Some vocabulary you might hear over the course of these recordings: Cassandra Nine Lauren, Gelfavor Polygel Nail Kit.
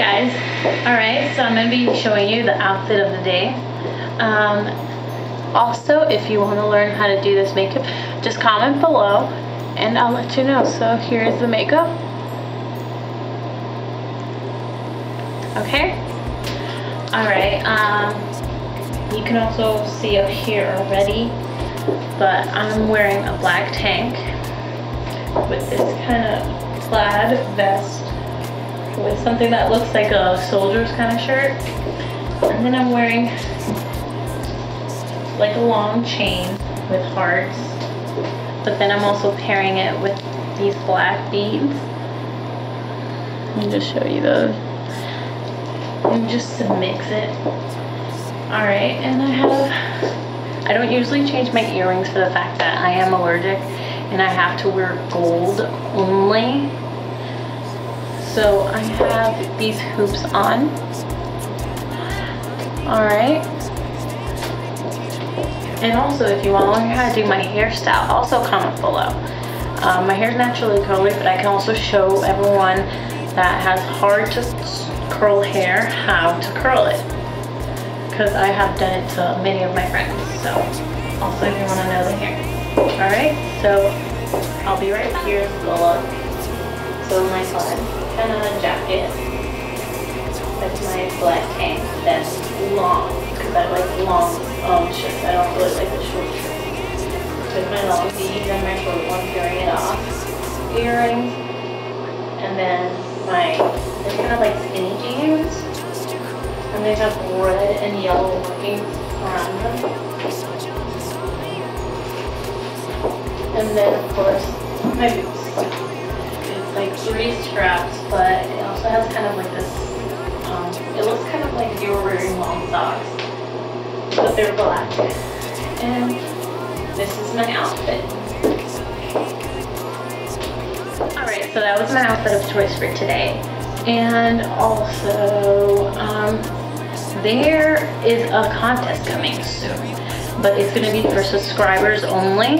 guys, alright, so I'm going to be showing you the outfit of the day. Also, if you want to learn how to do this makeup, just comment below and I'll let you know. So here's the makeup. Okay, alright, you can also see up here already, but I'm wearing a black tank with this kind of plaid vest with something that looks like a soldier's kind of shirt, and then I'm wearing like a long chain with hearts, but then I'm also pairing it with these black beads. Let me just show you those and just to mix it. All right, and I don't usually change my earrings for the fact that I am allergic and I have to wear gold only. So I have these hoops on. All right. And also, if you want to learn how to do my hairstyle, also comment below. My hair's naturally curly, but I can also show everyone that has hard to curl hair how to curl it, because I have done it to many of my friends. So also, if you want to know the hair. All right, so I'll be right back. Here's the look. So my plaid kind of jacket, that's my black tank that's long, because I like long shirts. I don't really like the short shirts. With my long beads and my short one, tearing it off, earrings, and then they're kind of like skinny jeans, and they have red and yellow workings around them. And then of course my boots. Like three straps, but it also has kind of like this, it looks kind of like you were wearing long socks, but they're black. And this is my outfit. Alright, so that was my outfit of choice for today. And also, there is a contest coming soon, but it's going to be for subscribers only.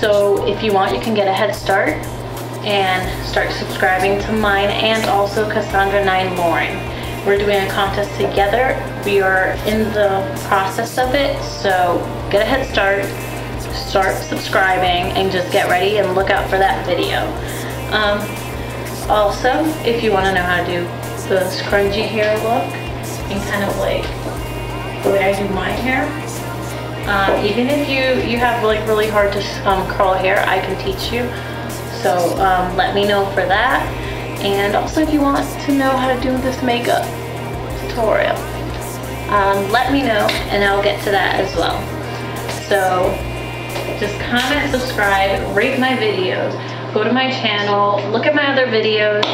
So if you want, you can get a head start and start subscribing to mine and also Cassandra Nine Lauren. We're doing a contest together. We are in the process of it, so get a head start, start subscribing, and just get ready and look out for that video. Also, if you want to know how to do the scrunchie hair look and kind of like the way I do my hair, even if you have like really hard to curl hair, I can teach you. So let me know for that. And also if you want to know how to do this makeup tutorial, let me know and I'll get to that as well. So just comment, subscribe, rate my videos, go to my channel, look at my other videos,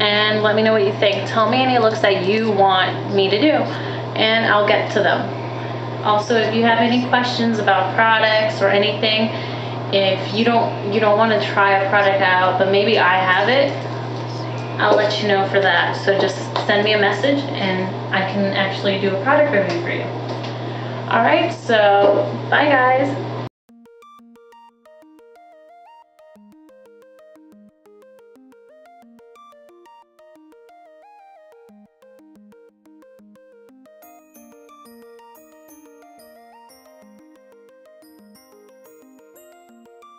and let me know what you think. Tell me any looks that you want me to do and I'll get to them. Also, if you have any questions about products or anything, if you don't want to try a product out, but maybe I have it, I'll let you know for that. So just send me a message and I can actually do a product review for you. All right, so bye guys.